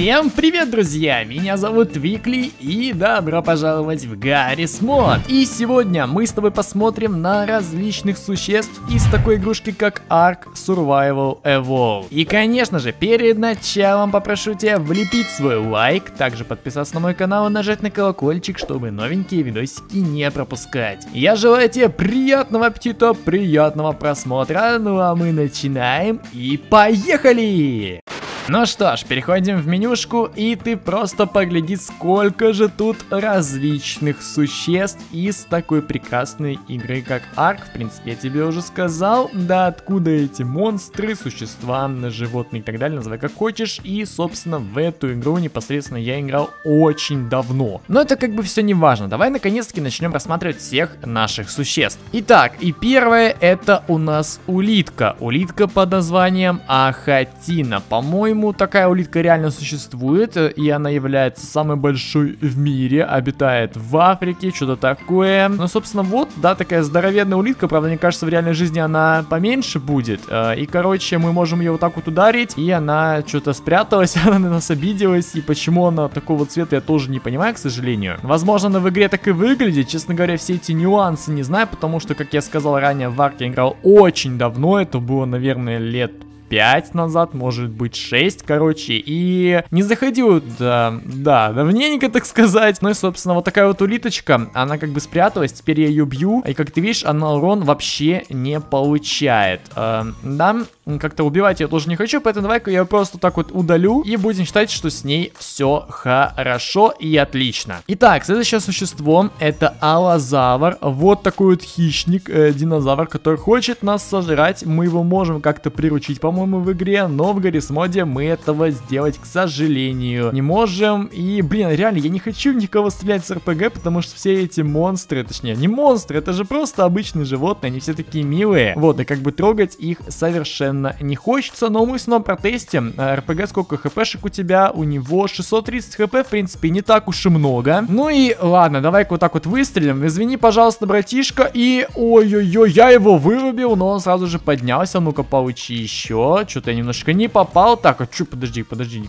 Всем привет, друзья! Меня зовут Твикли и добро пожаловать в Garry's Mod. И сегодня мы с тобой посмотрим на различных существ из такой игрушки, как ARK: Survival Evolved. И, конечно же, перед началом попрошу тебя влепить свой лайк, также подписаться на мой канал и нажать на колокольчик, чтобы новенькие видосики не пропускать. Я желаю тебе приятного аппетита, приятного просмотра, ну а мы начинаем и поехали! Ну что ж, переходим в менюшку, и ты просто погляди, сколько же тут различных существ из такой прекрасной игры, как ARK. В принципе, я тебе уже сказал, да, откуда эти монстры, существа, животные и так далее, называй как хочешь. И, собственно, в эту игру непосредственно я играл очень давно. Но это как бы все не важно. Давай, наконец-таки, начнем рассматривать всех наших существ. Итак, и первое, это у нас улитка. Улитка под названием Ахатина. По-моему, такая улитка реально существует, и она является самой большой в мире, обитает в Африке, что-то такое. Ну, собственно, вот, да, такая здоровенная улитка, правда, мне кажется, в реальной жизни она поменьше будет. И, короче, мы можем ее вот так вот ударить, и она что-то спряталась, она на нас обиделась, и почему она такого цвета, я тоже не понимаю, к сожалению. Возможно, она в игре так и выглядит, честно говоря, все эти нюансы не знаю, потому что, как я сказал ранее, в ARK я играл очень давно, это было, наверное, лет 5 назад, может быть 6, короче, и не заходил, да, давненько, так сказать. Ну и, собственно, вот такая вот улиточка, она как бы спряталась, теперь я ее бью, и, как ты видишь, она урон вообще не получает. Да, как-то убивать я тоже не хочу, поэтому давай-ка я просто так вот удалю, и будем считать, что с ней все хорошо и отлично. Итак, следующее существо, это аллозавр, вот такой вот хищник, динозавр, который хочет нас сожрать, мы его можем как-то приручить, по-моему, в игре, но в Garry's Mod мы этого сделать, к сожалению, не можем. И, блин, реально, я не хочу никого стрелять с РПГ, потому что все эти монстры, точнее, не монстры, это же просто обычные животные, они все такие милые. Вот, и как бы трогать их совершенно не хочется, но мы снова протестим. РПГ, сколько хпшек у тебя? У него 630 хп, в принципе, не так уж и много. Ну и ладно, давай-ка вот так вот выстрелим. Извини, пожалуйста, братишка, и... Ой-ой-ой, я его вырубил, но он сразу же поднялся, ну-ка, получи еще. Что-то я немножко не попал. Так, а чё, подожди.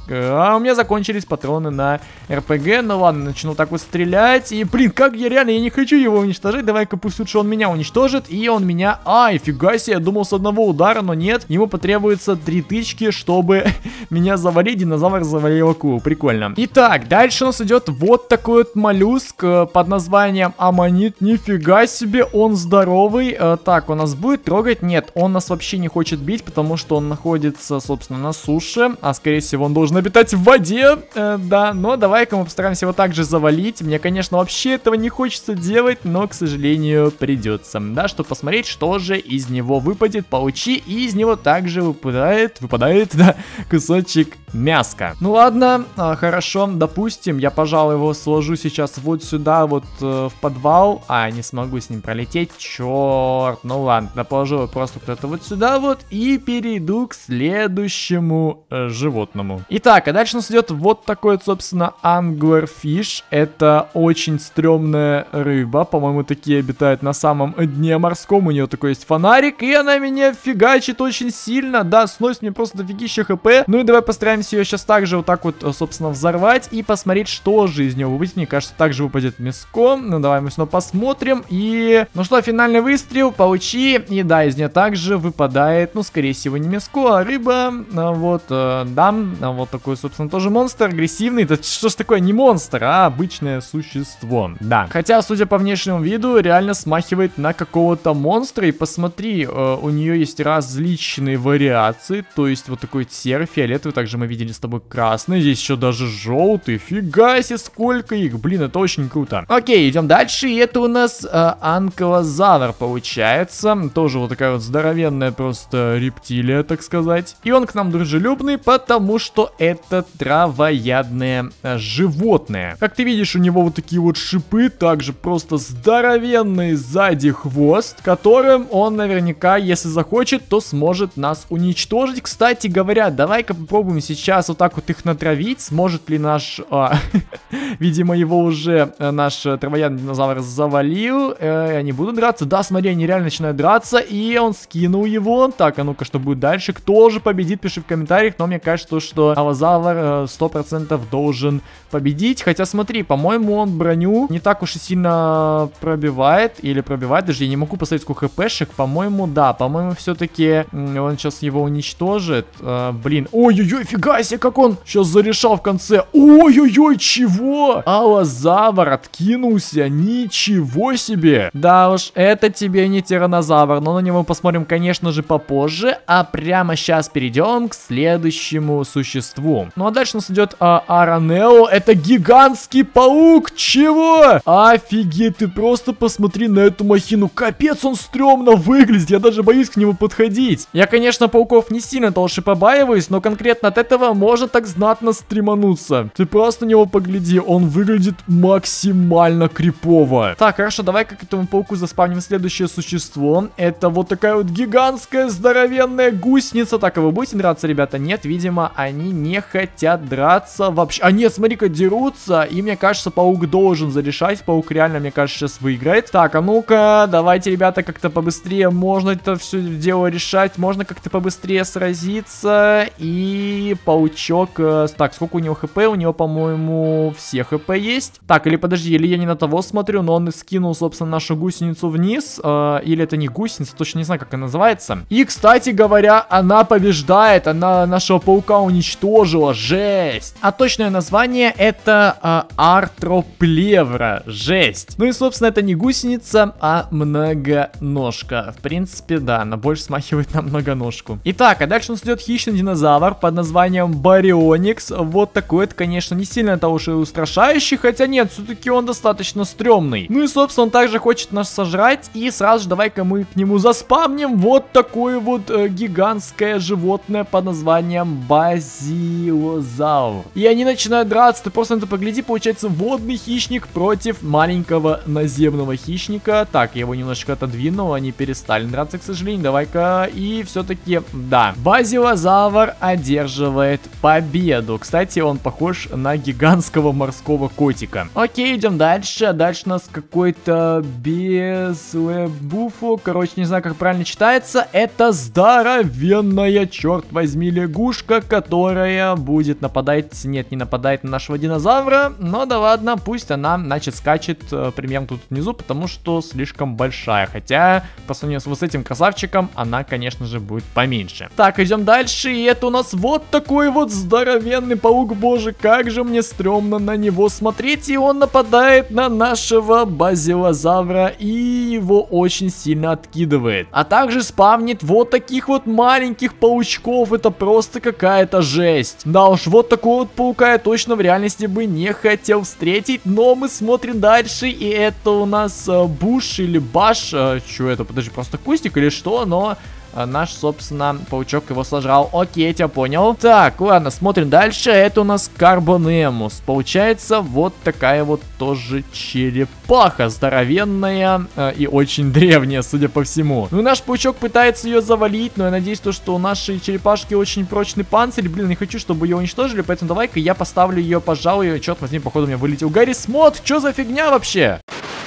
А у меня закончились патроны на РПГ. Ну ладно, начну так вот стрелять. И, блин, как я реально, я не хочу его уничтожать. Давай-ка пусть лучше он меня уничтожит. И он меня... Ай, фига себе, я думал с одного удара, но нет. Ему потребуется 3 тычки, чтобы меня завалить. Динозавр завалил акулу. Прикольно. Итак, дальше у нас идет вот такой вот моллюск под названием аманит. Нифига себе, он здоровый. Так, он нас будет трогать? Нет, он нас вообще не хочет бить, потому что он находится, собственно, на суше, а, скорее всего, он должен обитать в воде, да, но давай-ка мы постараемся его также завалить. Мне, конечно, вообще этого не хочется делать, но, к сожалению, придется, да, чтобы посмотреть, что же из него выпадет. Получи, и из него также выпадает, да, кусочек мяска. Ну ладно, хорошо, допустим, я, пожалуй, его сложу сейчас вот сюда, вот в подвал, а, не смогу с ним пролететь, черт, ну ладно, положу его просто кто-то вот сюда вот, и перейду к следующему животному. Итак, а дальше у нас идет вот такой, собственно, anglerfish. Это очень стрёмная рыба. По-моему, такие обитают на самом дне морском. У нее такой есть фонарик, и она меня фигачит очень сильно. Да, сносит мне просто дофигища хп. Ну и давай постараемся ее сейчас также вот так вот, собственно, взорвать и посмотреть, что же из нее выпадет. Мне кажется, также выпадет мяско. Ну давай мы снова посмотрим. И, ну что, финальный выстрел, получи. И да, из нее также выпадает, ну, скорее всего, не мяско, а рыба. Вот, да, вот такой, собственно, тоже монстр, агрессивный. Это что ж такое, не монстр, а обычное существо, да. Хотя, судя по внешнему виду, реально смахивает на какого-то монстра. И посмотри, у нее есть различные вариации, то есть вот такой серый, фиолетовый, также мы видели с тобой красный, здесь еще даже желтый. Фига себе, сколько их, блин, это очень круто. Окей, идем дальше, и это у нас анклозавр, получается. Тоже вот такая вот здоровенная просто рептилия, так сказать. И он к нам дружелюбный, потому что это травоядное животное. Как ты видишь, у него вот такие вот шипы, также просто здоровенный сзади хвост, которым он наверняка, если захочет, то сможет нас уничтожить. Кстати говоря, давай-ка попробуем сейчас вот так вот их натравить. Сможет ли наш Видимо, его уже наш травоядный динозавр завалил. Они будут драться. Да, смотри, они реально начинают драться. И он скинул его. Так, а ну-ка, что будет дальше? Кто же победит? Пиши в комментариях. Но мне кажется, что Аллозавр 100% должен победить. Хотя, смотри, по-моему, он броню не так уж и сильно пробивает. Или пробивает. Даже я не могу посмотреть, сколько хпшек. По-моему, да. По-моему, все-таки он сейчас его уничтожит. Блин. Ой-ой-ой, фига себе, как он сейчас зарешал в конце. Ой-ой-ой, чего? Аллозавр откинулся. Ничего себе. Да уж, это тебе не тиранозавр. Но на него посмотрим, конечно же, попозже. А прямо сейчас перейдем к следующему существу. Ну а дальше у нас идет Аранелло. Это гигантский паук. Чего? Офигеть, ты просто посмотри на эту махину. Капец, он стрёмно выглядит. Я даже боюсь к нему подходить. Я, конечно, пауков не сильно толще побаиваюсь, но конкретно от этого можно так знатно стримануться. Ты просто на него погляди. Он выглядит максимально крипово. Так, хорошо, давай-ка к этому пауку заспавним следующее существо. Это вот такая вот гигантская здоровенная гусеница. Так, а вы будете драться, ребята? Нет, видимо, они не хотят драться вообще. А нет, смотри-ка, дерутся. И мне кажется, паук должен зарешать. Паук реально, мне кажется, сейчас выиграет. Так, а ну-ка, давайте, ребята, как-то побыстрее. Можно это все дело решать. Можно как-то побыстрее сразиться. И паучок... Так, сколько у него хп? У него, по-моему, все хп есть. Так, или подожди, или я не на того смотрю, но он скинул, собственно, нашу гусеницу вниз. Или это не гусеница, точно не знаю, как она называется. И, кстати говоря, она побеждает. Она нашего паука уничтожила. Жесть! А точное название это Артроплевра. Жесть! Ну и, собственно, это не гусеница, а многоножка. В принципе, да, она больше смахивает на многоножку. Итак, а дальше у нас идет хищный динозавр под названием Барионикс. Вот такой это, конечно, не сильно того уж и устрашающий, хотя нет, все-таки он достаточно стрёмный. Ну и, собственно, он также хочет нас сожрать, и сразу же давай-ка мы к нему заспамним вот такое вот гигантское животное под названием Базилозавр. И они начинают драться, ты просто на это погляди, получается водный хищник против маленького наземного хищника. Так, я его немножечко отодвинул, они перестали драться, к сожалению, давай-ка, и все-таки, да, Базилозавр одерживает победу. Кстати, он похож на гигантского морского котика. Окей, идем дальше. Дальше у нас какой-то безлебуфо. Короче, не знаю, как правильно читается. Это здоровенная, черт возьми, лягушка, которая будет нападать... Нет, не нападает на нашего динозавра. Но да ладно, пусть она, значит, скачет примерно тут внизу, потому что слишком большая. Хотя, по сравнению с вот этим красавчиком, она, конечно же, будет поменьше. Так, идем дальше. И это у нас вот такой вот здоровенный паук. Боже, как же мне стрёмно на него смотреть. И он нападает на нашего базилозавра и его очень сильно откидывает. А также спавнит вот таких вот маленьких паучков. Это просто какая-то жесть. Да уж, вот такого вот паука я точно в реальности бы не хотел встретить. Но мы смотрим дальше. И это у нас буш или баш. Чё это? Подожди, просто кустик или что? Но... Наш, собственно, паучок его сожрал. Окей, я тебя понял. Так, ладно, смотрим дальше. Это у нас Карбонемус. Получается, вот такая вот тоже черепаха. Здоровенная и очень древняя, судя по всему. Ну, наш паучок пытается ее завалить. Но я надеюсь, то, что у нашей черепашки очень прочный панцирь. Блин, не хочу, чтобы ее уничтожили. Поэтому давай-ка я поставлю ее, пожалуй. Черт возьми, походу у меня вылетел Garry's Mod. Что за фигня вообще?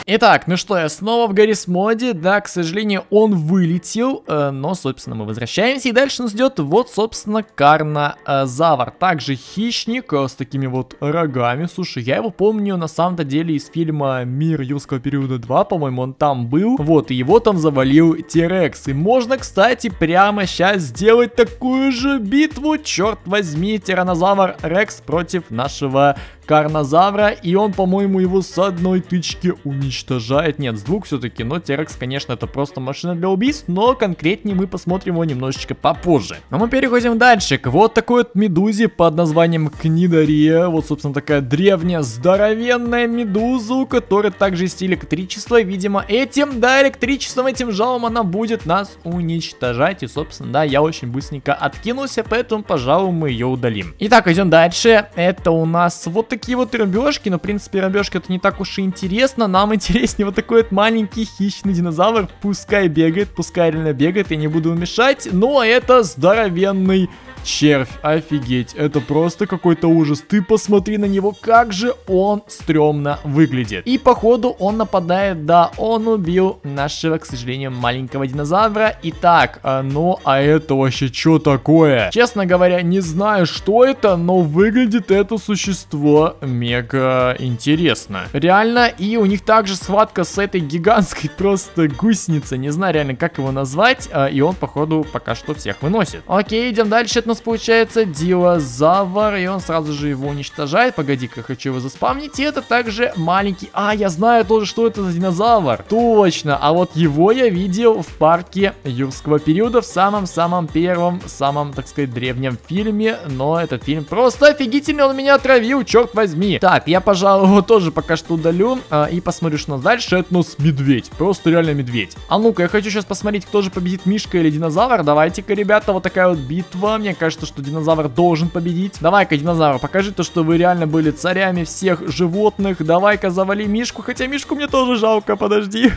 Итак, ну что, я снова в Garry's Mod, да, к сожалению, он вылетел, но, собственно, мы возвращаемся, и дальше нас ждет вот, собственно, Карнозавр, также хищник с такими вот рогами, слушай, я его помню, на самом-то деле, из фильма «Мир юрского периода 2», по-моему, он там был, вот, и его там завалил Терекс, и можно, кстати, прямо сейчас сделать такую же битву, черт возьми, Тиранозавр Рекс против нашего Карнозавра, и он, по-моему, его с одной тычки уничтожает. Нет, с двух все-таки, но Терекс, конечно, это просто машина для убийств, но конкретнее мы посмотрим его немножечко попозже. А мы переходим дальше к вот такой вот медузе под названием Книдария. Вот, собственно, такая древняя, здоровенная медуза, у которой также есть электричество. Видимо, этим, да, электричеством, этим жалом она будет нас уничтожать. И, собственно, да, я очень быстренько откинулся, поэтому, пожалуй, мы ее удалим. Итак, идем дальше. Это у нас вот такие вот рыбешки, но в принципе рыбешки это не так уж и интересно, нам интереснее вот такой вот маленький хищный динозавр, пускай бегает, пускай реально бегает, я не буду мешать, но это здоровенный червь. Офигеть, это просто какой-то ужас. Ты посмотри на него, как же он стрёмно выглядит. И походу он нападает, да, он убил нашего, к сожалению, маленького динозавра. Итак, ну а это вообще что такое? Честно говоря, не знаю, что это, но выглядит это существо мега интересно. Реально, и у них также схватка с этой гигантской просто гусеницей. Не знаю реально, как его назвать, и он, походу, пока что всех выносит. Окей, идем дальше. Это у нас получается дилозавр, и он сразу же его уничтожает. Погоди-ка, хочу его заспамнить. И это также маленький... А, я знаю тоже, что это за динозавр. Точно, а вот его я видел в парке юрского периода в самом-самом первом, самом, так сказать, древнем фильме. Но этот фильм просто офигительно, он меня отравил, черт возьми. Так, я, пожалуй, его тоже пока что удалю и посмотрю, что у нас дальше. Это у нас медведь, просто реально медведь. А ну-ка, я хочу сейчас посмотреть, кто же победит, мишка или динозавр. Давайте-ка, ребята, вот такая вот битва. Мне кажется, что динозавр должен победить. Давай-ка, динозавр, покажи то, что вы реально были царями всех животных. Давай-ка, завали мишку, хотя мишку мне тоже жалко. Подожди,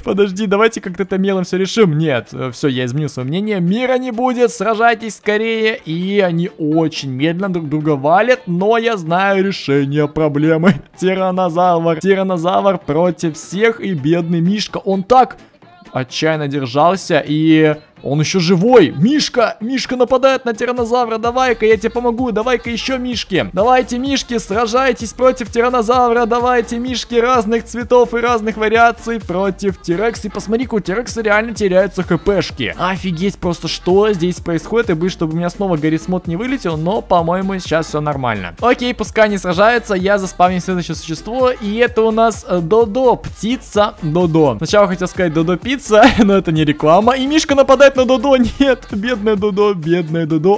давайте как-то это мелом все решим. Нет, все, я изменю свое мнение. Мира не будет, сражайтесь скорее. И они очень медленно друг друга валят, но я знаю решение проблемы. Тиранозавр против всех, и бедный мишка, он так отчаянно держался, и... Он еще живой. Мишка нападает на тиранозавра. Давай-ка, я тебе помогу. Давай-ка еще мишки. Давайте, мишки, сражайтесь против тиранозавра. Давайте, мишки разных цветов и разных вариаций против Терекса. И посмотри-ка, у Терекса реально теряются хпшки. Офигеть просто, что здесь происходит. И бы, чтобы у меня снова Garry's Mod не вылетел, но, по-моему, сейчас все нормально. Окей, пускай не сражается. Я заспавню следующее существо. И это у нас Додо, птица Додо. Сначала хотел сказать Додо пицца, но это не реклама. И мишка нападает на Додо, нет, бедная Додо,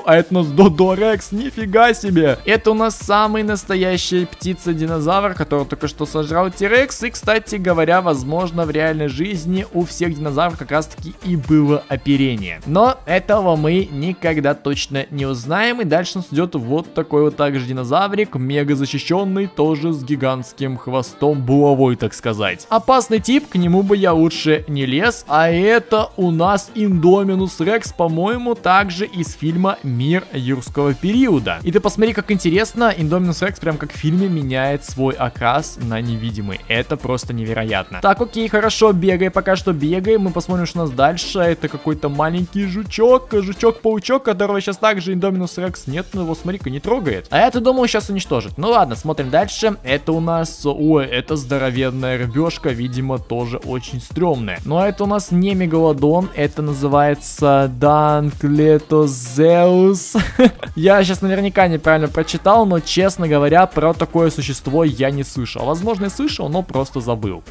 а это у нас Додорекс, нифига себе. Это у нас самый настоящий птица-динозавр, который только что сожрал Терекс, и, кстати говоря, возможно, в реальной жизни у всех динозавров как раз-таки и было оперение. Но этого мы никогда точно не узнаем, и дальше нас идет вот такой вот также динозаврик, мега защищенный, тоже с гигантским хвостом, булавой, так сказать. Опасный тип, к нему бы я лучше не лез, а это у нас Индоминус Рекс, по-моему, также из фильма «Мир юрского периода». И ты посмотри, как интересно, Индоминус Рекс прям как в фильме меняет свой окрас на невидимый. Это просто невероятно. Так, окей, хорошо, бегай, пока что бегай. Мы посмотрим, что у нас дальше. Это какой-то маленький жучок, жучок-паучок, которого сейчас также Индоминус Рекс нет, но его, смотри-ка, не трогает. А я-то думал, сейчас уничтожит. Ну ладно, смотрим дальше. Это у нас, ой, это здоровенная рыбешка, видимо, тоже очень стрёмная. Ну а это у нас не мегалодон, это называется Данклетозеус. Я сейчас наверняка неправильно прочитал, но, честно говоря, про такое существо я не слышал. Возможно, и слышал, но просто забыл.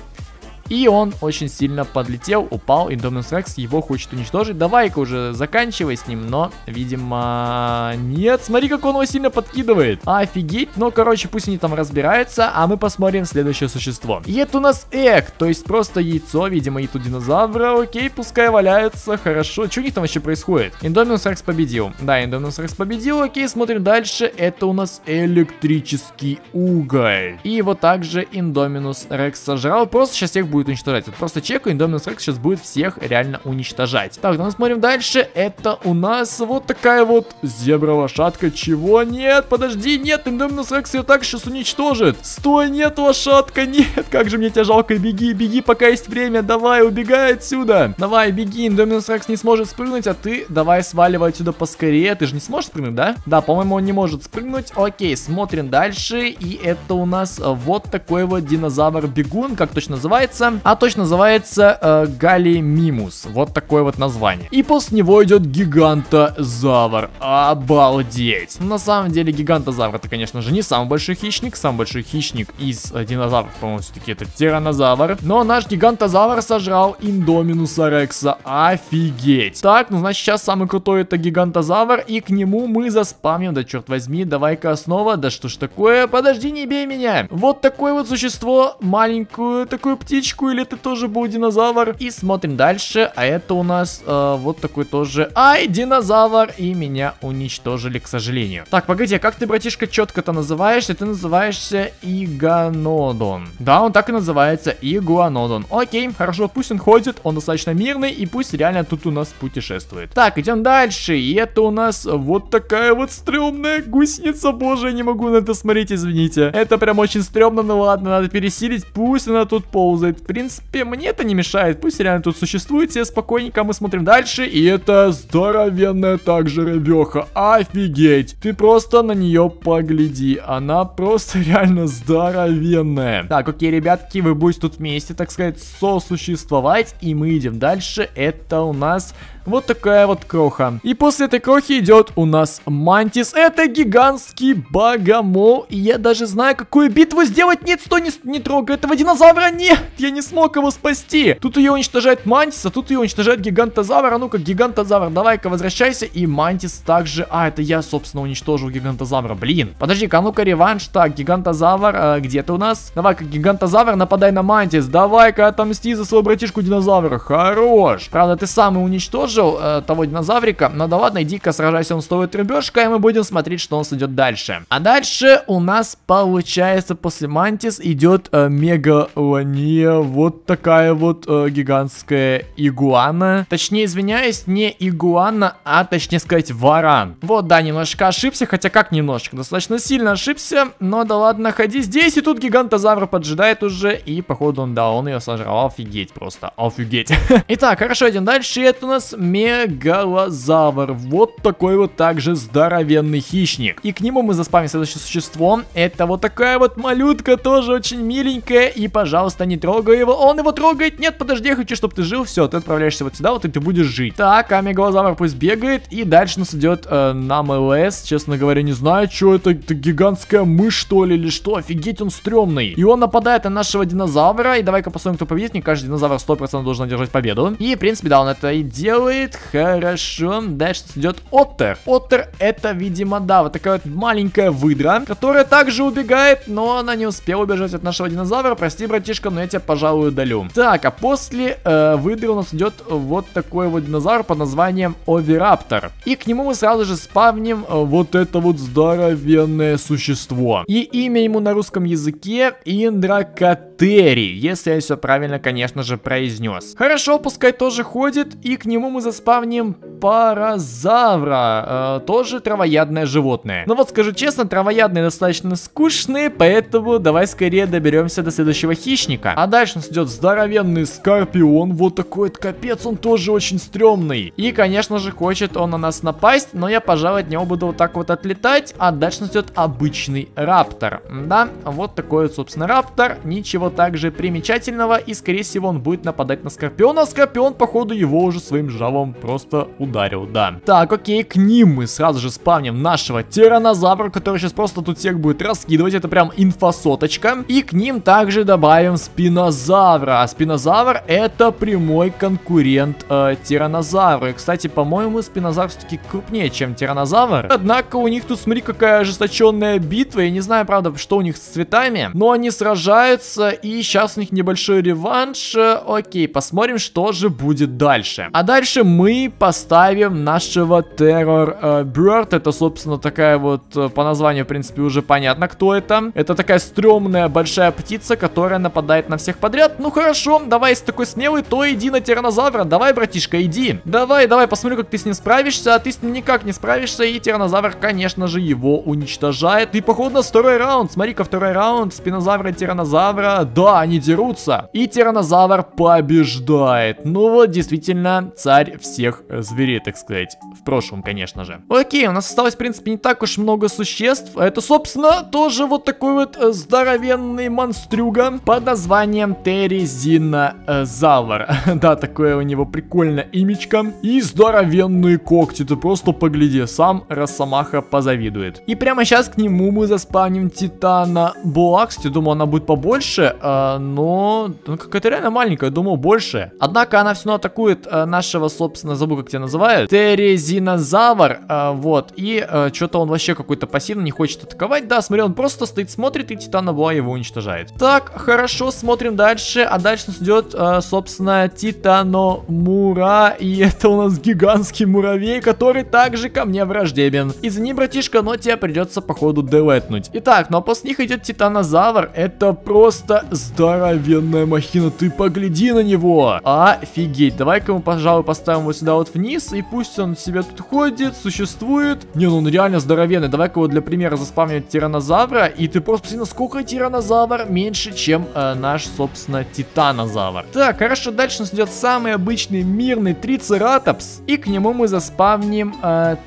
И он очень сильно подлетел, упал, Индоминус Рекс его хочет уничтожить. Давай-ка уже заканчивай с ним, но, видимо, нет. Смотри, как он его сильно подкидывает. Офигеть. Ну, короче, пусть они там разбираются, а мы посмотрим следующее существо. И это у нас эг, то есть просто яйцо, видимо, яйцо динозавра. Окей, пускай валяется, хорошо. Что у них там вообще происходит? Индоминус Рекс победил. Да, Индоминус Рекс победил. Окей, смотрим дальше. Это у нас электрический уголь. И его также Индоминус Рекс сожрал. Просто сейчас всех будет уничтожать. Вот просто чекаю, Индоминус Рекс сейчас будет всех реально уничтожать. Так, ну смотрим дальше. Это у нас вот такая вот зебра-лошадка. Чего? Нет, подожди, нет, Индоминус Рекс ее так сейчас уничтожит. Стой, нет, лошадка, нет. Как же мне тебя жалко, беги, пока есть время. Давай, убегай отсюда. Давай, беги, Индоминус Рекс не сможет спрыгнуть, а ты давай сваливай отсюда поскорее. Ты же не сможешь спрыгнуть, да? Да, по-моему, он не может спрыгнуть. Окей, смотрим дальше. И это у нас вот такой вот динозавр-бегун, как точно называется. А точно называется Галлимимус. Вот такое вот название. И после него идет гигантозавр. Обалдеть. На самом деле гигантозавр это, конечно же, не самый большой хищник. Самый большой хищник из динозавров, по-моему, все-таки это тиранозавр. Но наш гигантозавр сожрал Индоминуса Рекса. Офигеть. Так, ну значит сейчас самый крутой это гигантозавр. И к нему мы заспамим. Да черт возьми, давай-ка снова. Да что ж такое? Подожди, не бей меня. Вот такое вот существо. Маленькую такую птичку. кошку, или ты тоже был динозавр? И смотрим дальше, а это у нас вот такой тоже, ай, динозавр, и меня уничтожили, к сожалению. Так, погоди, а как ты, братишка, четко-то называешься? Ты называешься Игуанодон. Да, он так и называется, Игуанодон. Окей, хорошо, пусть он ходит, он достаточно мирный, и пусть реально тут у нас путешествует. Так, идем дальше, и это у нас вот такая вот стрёмная гусеница, боже, я не могу на это смотреть, извините. Это прям очень стрёмно, ну ладно, надо пересилить, пусть она тут ползает. В принципе, мне это не мешает, пусть реально тут существует, все спокойненько, мы смотрим дальше, и это здоровенная также рыбёха, офигеть, ты просто на нее погляди, она просто реально здоровенная. Так, окей, ребятки, вы будете тут вместе, так сказать, сосуществовать, и мы идем дальше, это у нас... вот такая вот кроха. И после этой крохи идет у нас Мантис. Это гигантский богомол. И я даже знаю, какую битву сделать. Нет, стой, не трогай этого динозавра. Нет, я не смог его спасти. Тут ее уничтожает Мантис, а тут ее уничтожает Гигантозавр. А ну-ка, Гигантозавр, давай-ка возвращайся. И Мантис также... А, это я, собственно, уничтожил Гигантозавра. Блин. Подожди-ка, а ну-ка, реванш. Так, Гигантозавр, где ты у нас? Давай-ка, Гигантозавр, нападай на Мантис. Давай-ка, отомсти за своего братишку динозавра. Хорош. Правда, ты сам и уничтожил того динозаврика, но да ладно, иди-ка сражайся, он стоит рыбешка, и мы будем смотреть, что он идет дальше. А дальше у нас получается после Мантис идет Мегалания, вот такая вот гигантская игуана, точнее, извиняюсь, не игуана, а точнее сказать варан. Вот, да, немножко ошибся, хотя как немножко, достаточно сильно ошибся, но да ладно, ходи здесь, и тут Гигантозавр поджидает уже, и походу он, да, он ее сожрал, офигеть просто, офигеть. Итак, хорошо, идем дальше, это у нас Мегалозавр. Вот такой вот также здоровенный хищник. И к нему мы заспамим следующее существо. Это вот такая вот малютка, тоже очень миленькая. И, пожалуйста, не трогай его. Он его трогает. Нет, подожди, я хочу, чтобы ты жил. Все, ты отправляешься вот сюда, вот и ты будешь жить. Так, а Мегалозавр пусть бегает. И дальше нас идет нам ЛС. Честно говоря, не знаю, что это гигантская мышь, что ли, или что. Офигеть, он стрёмный. И он нападает на нашего динозавра. И давай-ка посмотрим, кто победит. Не каждый динозавр 100% должен одержать победу. И, в принципе, да, он это и делает. Хорошо. Дальше идет Оттер. Оттер это, видимо, да, вот такая вот маленькая выдра, которая также убегает, но она не успела убежать от нашего динозавра. Прости, братишка, но я тебя, пожалуй, удалю. Так, а после выдры у нас идет вот такой вот динозавр под названием Овираптор. И к нему мы сразу же спавним вот это вот здоровенное существо. И имя ему на русском языке Индракат, если я все правильно, конечно же, произнес. Хорошо, пускай тоже ходит. И к нему мы заспавним Паразавра, тоже травоядное животное. Но вот скажу честно, травоядные достаточно скучные, поэтому давай скорее доберемся до следующего хищника. А дальше у нас идет здоровенный скорпион, вот такой вот капец, он тоже очень стрёмный. И, конечно же, хочет он на нас напасть, но я, пожалуй, от него буду вот так вот отлетать. А дальше у нас идет обычный раптор. Да, вот такой вот, собственно, раптор. Ничего также примечательного, и, скорее всего, он будет нападать на скорпиона. Скорпион, походу, его уже своим жалом просто ударил, да. Так, окей, к ним мы сразу же спавним нашего тиранозавра, который сейчас просто тут всех будет раскидывать, это прям инфосоточка. И к ним также добавим спинозавра. А спинозавр это прямой конкурент тиранозавра. И, кстати, по-моему, спинозавр все-таки крупнее, чем тиранозавр. Однако у них тут, смотри, какая ожесточенная битва. Я не знаю, правда, что у них с цветами, но они сражаются, и сейчас у них небольшой реванш. Окей, посмотрим, что же будет дальше. А дальше мы поставим нашего Террор Берд. Это, собственно, такая вот по названию, в принципе, уже понятно, кто это. Это такая стрёмная большая птица, которая нападает на всех подряд. Ну хорошо, давай, если такой смелый, то иди на тиранозавра. Давай, братишка, иди. Давай, давай, посмотрю, как ты с ним справишься. А ты с ним никак не справишься. И тиранозавр, конечно же, его уничтожает. И, походу, на второй раунд. Смотри-ка, второй раунд спинозавра и тиранозавра. Да, они дерутся. И тиранозавр побеждает. Ну вот, действительно, царь всех зверей, так сказать. В прошлом, конечно же. Окей, у нас осталось, в принципе, не так уж много существ. Это, собственно, тоже вот такой вот здоровенный монстрюга под названием Терезинозавр. Да, такое у него прикольное имечко. И здоровенные когти. Ты просто погляди, сам Росомаха позавидует. И прямо сейчас к нему мы заспавним Титана Блакс. Я думаю, она будет побольше. но какая-то реально маленькая, думал, больше. Однако она все равно атакует нашего, собственно, забыл, как тебя называют, Терезинозавр, вот. И что-то он вообще какой-то пассивный, не хочет атаковать. Да, смотри, он просто стоит, смотрит, и Титанобла его уничтожает. Так, хорошо, смотрим дальше. А дальше нас идет, собственно, Титаномура. И это у нас гигантский муравей, который также ко мне враждебен. Извини, братишка, но тебе придется, походу, делетнуть. Итак, ну а после них идет Титанозавр. Это просто здоровенная махина. Ты погляди на него. Офигеть. Давай-ка мы, пожалуй, поставим его сюда вот вниз. И пусть он себя тут ходит, существует. Не, ну он реально здоровенный. Давай-ка его для примера заспавнивать Тиранозавра. И ты просто посмотри, насколько Тиранозавр меньше, чем наш, собственно, Титанозавр. Так, хорошо. Дальше у нас идет самый обычный мирный Трицератопс. И к нему мы заспавним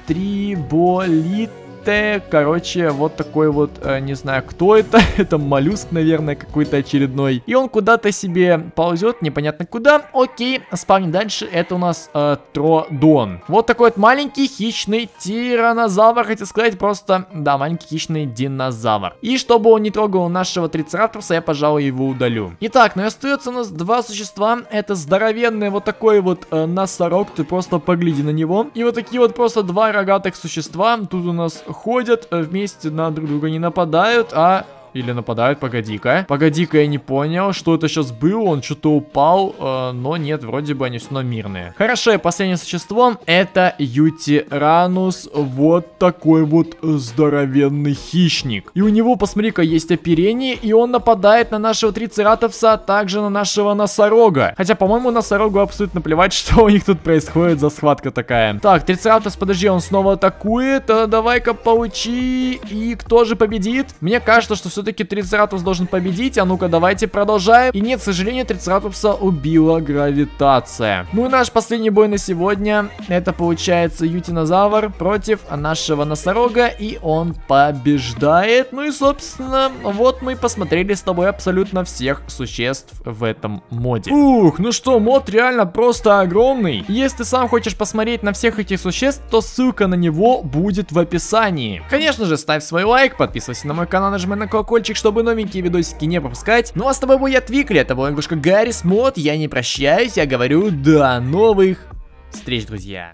Триболит. Короче, вот такой вот, не знаю, кто это. Это моллюск, наверное, какой-то очередной. И он куда-то себе ползет, непонятно куда. Окей, спавним дальше. Это у нас Тродон. Вот такой вот маленький хищный тиранозавр. Хотел сказать просто, да, маленький хищный динозавр. И чтобы он не трогал нашего трицератопса, я, пожалуй, его удалю. Итак, ну и остается у нас два существа. Это здоровенный вот такой вот носорог. Ты просто погляди на него. И вот такие вот просто два рогатых существа. Тут у нас ходят, вместе на друг друга не нападают, а... Или нападают, погоди-ка. Погоди-ка, я не понял, что это сейчас было. Он что-то упал, но нет, вроде бы они все равно мирные. Хорошо, и последнее существо, это Ютиранус. Вот такой вот здоровенный хищник. И у него, посмотри-ка, есть оперение, и он нападает на нашего трицератопса, а также на нашего носорога. Хотя, по-моему, носорогу абсолютно плевать, что у них тут происходит за схватка такая. Так, трицератопс, подожди, он снова атакует. Давай-ка получи. И кто же победит? Мне кажется, что все все-таки трицератопс должен победить. А ну-ка, давайте продолжаем. И нет, к сожалению, трицератопса убила гравитация. Ну и наш последний бой на сегодня. Это получается Ютинозавр против нашего носорога. И он побеждает. Ну и, собственно, вот мы посмотрели с тобой абсолютно всех существ в этом моде. Ух, ну что, мод реально просто огромный. Если ты сам хочешь посмотреть на всех этих существ, то ссылка на него будет в описании. Конечно же, ставь свой лайк, подписывайся на мой канал, нажимай на колокольчик, чтобы новенькие видосики не пропускать. Ну а с тобой был я, Твикли, это была игрушка Garry's Mod. Я не прощаюсь, я говорю до новых встреч, друзья.